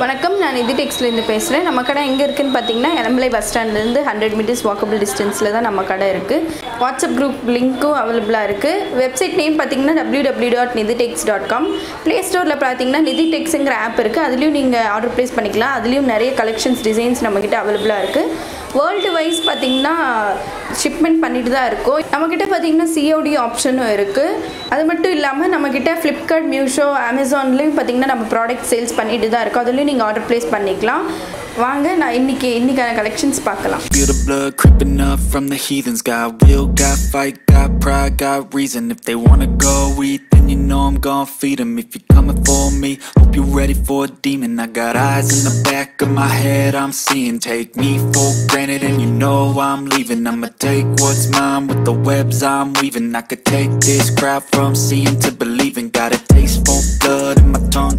வணக்கம் நான் niditexல இருந்து பேசுறேன் நம்ம கடை எங்க இருக்குன்னு பாத்தீங்கன்னா எலம்பலை பஸ் ஸ்டாண்ட்ல இருந்து 100 மீட்டர்ஸ் walkable distanceல தான் நம்ம கடை இருக்கு WhatsApp group link available ஆ இருக்கு வெப்சைட் நேம் பாத்தீங்கன்னா www.niditex.com Play Storeல பாத்தீங்கன்னா niditexங்கற ஆப் இருக்கு அதுலயும் நீங்க ஆர்டர் பிளேஸ் பண்ணிக்கலாம் அதுலயும் நிறைய கலெக்ஷன்ஸ் டிசைன்ஸ் நம்மகிட்ட available ஆ இருக்கு World wise பாத்தீங்கன்னா shipment பண்ணிட்டு தான் இருக்கோம் நம்மகிட்ட பாத்தீங்கன்னா COD ஆப்ஷனும் இருக்கு அது மட்டும் இல்லாம நம்மகிட்ட Flipkart Musho Amazonலயும் பாத்தீங்கன்னா நம்ம product sales பண்ணிட்டு தான் இருக்கோம் அதுலயும் நீங்க ஆர்டர் பிளேஸ் பண்ணிக்கலாம் வாங்க நான் இன்னைக்கான collections பார்க்கலாம் creeping up from the heathens got will got fight got pride got reason if they want to go eat then you know I'm going to feed them if you coming for me hope you ready for a demon I got eyes in the back of my head I'm seeing take me for granted and you know I'm leaving I'ma take what's mine with the webs I'm weaving I could take this crowd from seeing to believing got a taste for blood and my tongue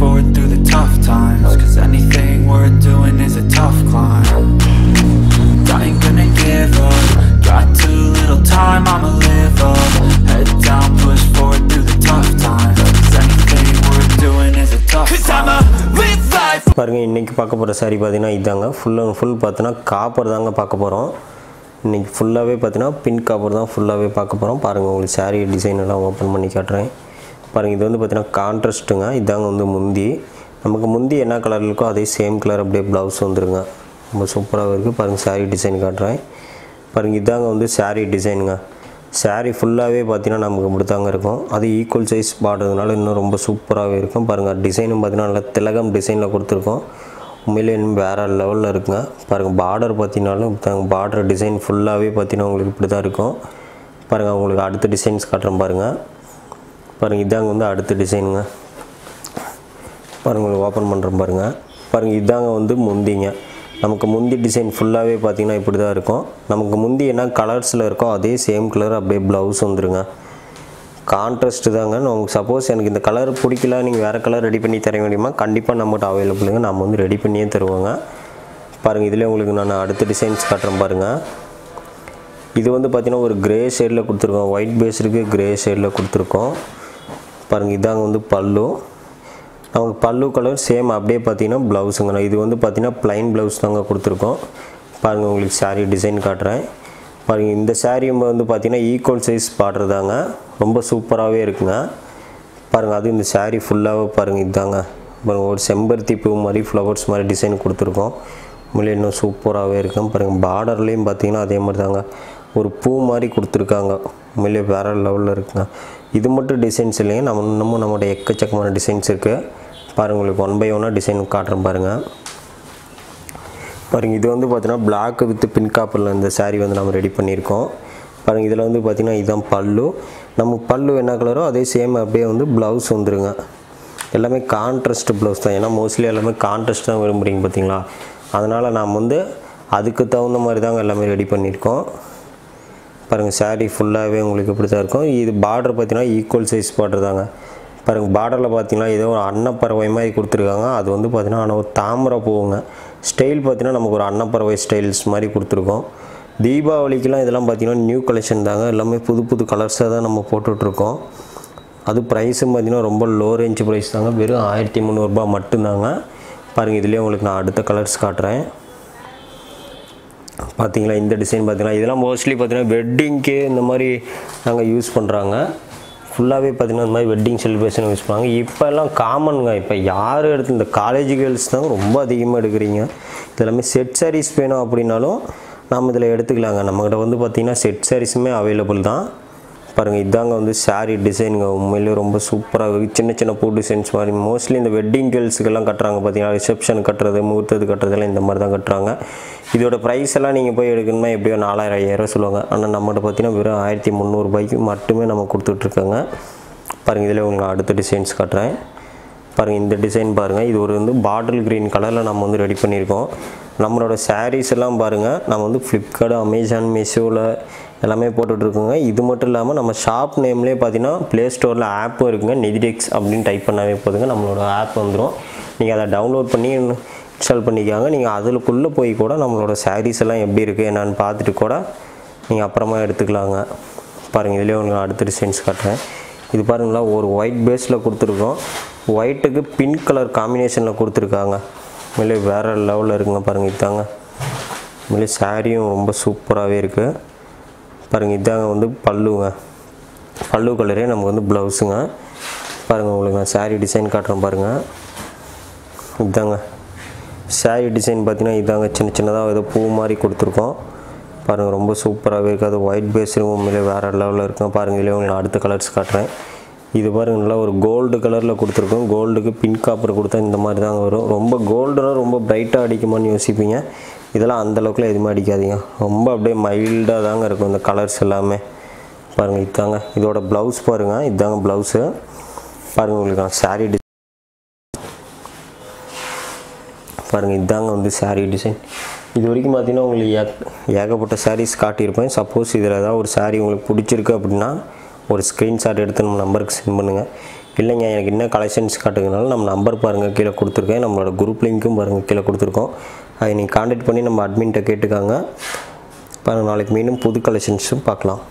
forward through the tough times cause anything worth doing is a tough climb I ain't gonna give up got too little time I'ma live up head down push forward through the tough times cause anything worth doing is a tough cause I'm a live life பாருங்க இன்னைக்கு பார்க்க போற saree பாத்தீனா இதாங்க full and full பாத்தீனா copper தாங்க பார்க்க போறோம் இன்னைக்கு ஃபுல்லாவே பாத்தீனா பின் காப்பர் தான் ஃபுல்லாவே பார்க்க போறோம் பாருங்க உங்களுக்கு saree டிசைன் எல்லாம் ஓபன் பண்ணி காட்றேன் பாருங்க இது வந்து பாத்தீனா கான்ட்ராஸ்ட்ங்க இதாங்க வந்து முந்தி நமக்கு முந்தி என்ன கலர் இருக்கோ அதே சேம் கலர் அப்படியே ப்лауஸ் வந்துருங்க ரொம்ப சூப்பராக இருக்கு பாருங்க saree டிசைன் காட்றேன் பாருங்க இதாங்க வந்து saree டிசைன்ங்க saree ஃபுல்லாவே பாத்தீனா நமக்கு முடிதாங்க இருக்கும் அது ஈக்குவல் சைஸ் பார்டறதுனால இன்னும் ரொம்ப சூப்பராவே இருக்கும் பாருங்க டிசைனும் பாத்தீனா நல்ல திலகம் டிசைன்ல கொடுத்திருக்கோம் உண்மையிலேயே இன்னும் வேற லெவல்ல இருக்குங்க பாருங்க border பாத்தீனாலும் border டிசைன் ஃபுல்லாவே பாத்தீனா உங்களுக்கு இப்படி தான் இருக்கும் பாருங்க உங்களுக்கு அடுத்த டிசைன்ஸ் காட்றேன் பாருங்க பாருங்க இதாங்க வந்து அடுத்த டிசைன்ங்க பாருங்க உங்களுக்கு ஓபன் பண்றேன் பாருங்க பாருங்க இதாங்க வந்து முந்திங்க நமக்கு முந்தி டிசைன் ஃபுல்லாவே பாத்தீங்கன்னா இப்படி தான் இருக்கும் நமக்கு முந்தி என்ன கலர்ஸ்ல இருக்கோ அதே சேம் கலர் அப்படியே ப்лауஸ் வந்துருங்க கான்ட்ராஸ்ட் தாங்க உங்களுக்கு சப்போஸ் எனக்கு இந்த கலர் பிடிக்கல நீங்க வேற கலர் ரெடி பண்ணி தர வேண்டியமா கண்டிப்பா நம்மட்ட அவேilableங்க நாம வந்து ரெடி பண்ணியே தருவாங்க பாருங்க இதுல உங்களுக்கு நான் அடுத்த டிசைன்ஸ் காட்றேன் பாருங்க இது வந்து பாத்தீங்கன்னா ஒரு கிரே ஷேட்ல கொடுத்திருக்கோம் ஒயிட் பேஸ் இருக்கு கிரே ஷேட்ல கொடுத்திருக்கோம் பாருங்க இதாங்க வந்து பல்லு நமக்கு பல்லு கலர் சேம் அப்படியே பாத்தீனா ப்лауஸ்ங்க இது வந்து பாத்தீனா plain ப்лауஸ் தாங்க கொடுத்திருக்கோம் பாருங்க உங்களுக்கு saree டிசைன் காட்றேன் பாருங்க இந்த saree வந்து பாத்தீனா ஈக்குவல் சைஸ் border தாங்க ரொம்ப சூப்பராவே இருக்குங்க பாருங்க அது இந்த saree ஃபுல்லாவே பாருங்க இதாங்க பாருங்க ஒரு செம்பருத்தி பூ மாதிரி flowers மாதிரி டிசைன் கொடுத்திருக்கோம் முளை இன்னும் சூப்பராவே இருக்கும் பாருங்க borderலயும் பாத்தீனா அதே மாதிரி தாங்க ஒரு பூ மாதிரி கொடுத்திருக்காங்க முளை வேற லெவல்ல இருக்குங்க இது மட்டும் டிசைன்ஸ் இல்லைங்க நம்ம இன்னமும் நம்மட எக்கச்சக்கமான டிசைன்ஸ் இருக்கு பாருங்க உங்களுக்கு 1/1 ஆ டிசைன் காட்றேன் பாருங்க பாருங்க இது வந்து பாத்தீனா Black with pink copperல இந்த saree வந்து நாம ரெடி பண்ணியிருக்கோம் பாருங்க இதல வந்து பாத்தீனா இதான் பல்லு நம்ம பல்லு என்ன கலரோ அதே சேம் அப்படியே வந்து ப்лауஸ் வந்துருங்க எல்லாமே கான்ட்ராஸ்ட் ப்лауஸ் தான் ஏனா மோஸ்ட்லி எல்லாமே கான்ட்ராஸ்ட் தான் விரும்புறீங்க பாத்தீங்களா அதனால நாம வந்து அதுக்கு தகுந்த மாதிரி தான் எல்லாமே ரெடி பண்ணியிருக்கோம் பாருங்க saree ஃபுல்லாவே உங்களுக்கு இப்படி தான் இருக்கும் இது border பாத்தீனா ஈக்குவல் சைஸ் border தாங்க பாருங்க borderல பாத்தீனா ஏதோ ஒரு அன்னப்பறவை மாதிரி கொடுத்திருக்காங்க அது வந்து பாத்தீனா ஒரு தாமரை பூங்க ஸ்டைல் பாத்தீனா நமக்கு ஒரு அன்னப்பறவை ஸ்டைல்ஸ் மாதிரி கொடுத்திருக்கோம் தீபாவளிக்குலாம் இதெல்லாம் பாத்தீனா நியூ கலெக்ஷன் தாங்க எல்லாமே புது புது கலர்ஸா தான் நம்ம போட்டுட்டு இருக்கோம் அது பிரைஸும் பாத்தீனா ரொம்ப லோ ரேஞ்ச் பிரைஸ் தாங்க வெறும் 1300 ரூபாய் மட்டும் தாங்க பாருங்க இதுலயே உங்களுக்கு நான் அடுத்த கலர்ஸ் காட்றேன் பாத்தீங்களா இந்த டிசைன் பாத்தீங்களா இதெல்லாம் மோஸ்ட்லி பாத்தீனா வெட்டிங்க்கு இந்த மாதிரி நாங்க யூஸ் பண்றாங்க ஃபுல்லாவே பாத்தீனா இந்த மாதிரி வெட்டிங் செலிப்ரேஷன் யூஸ் பண்றாங்க இப்போ எல்லாம் காமன்ங்க இப்போ யார் எடுத்து இந்த காலேஜ் गर्ल्स தான் ரொம்ப அதிகமா எடுக்குறீங்க இதெல்லாம் செட் sarees வேணும் அப்படினாலும் நாம இதல எடுத்துக்கலாங்க நம்மகிட்ட வந்து பாத்தீனா செட் sareesமே அவேilable தான் பாருங்க இதாங்க வந்து saree டிசைன்ங்க உண்மையிலேயே ரொம்ப சூப்பரா சின்ன சின்ன பூ டிசைன்ஸ் மாதிரி மோஸ்ட்லி இந்த வெட்டிங் गर्ल्ஸ்க்கு எல்லாம் கட்டறாங்க பாத்தீங்களா ரிசப்ஷன் கட்டறது முகூர்த்தத்துக்கு கட்டறதல இந்த மாதிரி தான் கட்டறாங்க இதோட பிரைஸ் எல்லாம் நீங்க போய் எடுக்கணும்னா எப்படியோ 4000 சொல்வாங்க ஆனா நம்மட்ட பாத்தீனா வெறும் 1300 ரூபாய்க்கு மட்டுமே நம்ம கொடுத்துட்டு இருக்காங்க பாருங்க இதுல உங்களுக்கு அடுத்த டிசைன்ஸ் காட்றேன் பாருங்க இந்த டிசைன் பாருங்க இது ஒரு வந்து பாட்டில் green கலர்ல நம்ம வந்து ரெடி பண்ணியிருக்கோம் நம்மளோட sarees எல்லாம் பாருங்க நாம வந்து Flipkart, Amazon, Musho ல எல்லாமே போட்டுட்டு இருக்கோங்க. இது மட்டும் இல்லாம நம்ம ஷாப் நேம்லயே பாத்தீனா Play Store ல ஆப் இருக்குங்க. nidrix அப்படினு டைப் பண்ணாவே போதுங்க நம்மளோட ஆப் வந்துரும். நீங்க அத டவுன்லோட் பண்ணி இன்ஸ்டால் பண்ணிக்கங்க. நீங்க அதுக்குள்ள போய் கூட நம்மளோட sarees எல்லாம் எப்படி இருக்கு என்னன்னு பார்த்துட்டு கூட நீங்க அப்புறமா எடுத்துக்கலாங்க. பாருங்க இதுலயே உங்களுக்கு அடுத்த டிசைன்ஸ் காட்டுறேன். இது பாருங்களா ஒரு white base ல கொடுத்திருக்கோம். White க்கு pink color combination ல கொடுத்திருக்காங்க. மேலே வேற லெவல்ல இருக்குங்க பாருங்க இதாங்க. மேலே சாரியும் ரொம்ப சூப்பராவே இருக்கு. பாருங்க இதாங்க வந்து பல்லுங்க. பல்லு கலரே நமக்கு வந்து ப்лауஸ்ங்க. பாருங்க உங்களுக்கு சாரி டிசைன் காட்றேன் பாருங்க. இதாங்க. சாரி டிசைன் பாத்தீனா இதாங்க சின்ன சின்னதா ஏதோ பூ மாதிரி கொடுத்திருக்கோம். பாருங்க ரொம்ப சூப்பராவே இருக்கு. அது white base க்கு மேலே வேற லெவல்ல இருக்குங்க. பாருங்க இதுல உங்களுக்கு அடுத்த கலர்ஸ் காட்றேன். இது பாருங்க நல்லா ஒரு gold கலர்ல கொடுத்திருக்கோம். goldக்கு pink copper கொடுத்தா இந்த மாதிரி தான் வரும். ரொம்ப goldனா ரொம்ப பிரைட்டா அடிக்குமான்னு யோசிப்பீங்க. இதெல்லாம் அந்த அளவுக்குல எதுமே அடிக்காதீங்க. ரொம்ப அப்படியே மைல்டா தான் இருக்கும் இந்த கலர்ஸ் எல்லாமே. பாருங்க இதாங்க இதோட blouse பாருங்க. இதாங்க blouse. பாருங்க உங்களுக்கு saree design. பாருங்க இதாங்க வந்து saree design. இதுவரைக்கும் பாத்தீனா உங்களுக்கு ஏகப்பட்ட sarees காட்டி இருப்பேன். suppose இதல ஏதாவது ஒரு saree உங்களுக்கு பிடிச்சிருக்கு அப்படினா ஒரு ஸ்கிரீன்ஷாட் எடுத்து நம்ம நம்பருக்கு சென்ட் பண்ணுங்க. இல்லங்க எனக்கு இன்ன கலெக்ஷன்ஸ் காட்டுங்கனால நம்ம நம்பர் பாருங்க கீழ கொடுத்திருக்கேன். நம்மளோட group லிங்க்கும் பாருங்க கீழ கொடுத்திருக்கோம். அதை நீங்க கான்டாக்ட் பண்ணி நம்ம admin கிட்ட கேட்டுக்கங்க. பாருங்க நாளைக்கு மீண்டும் புது கலெக்ஷன்ஸ் பார்க்கலாம்.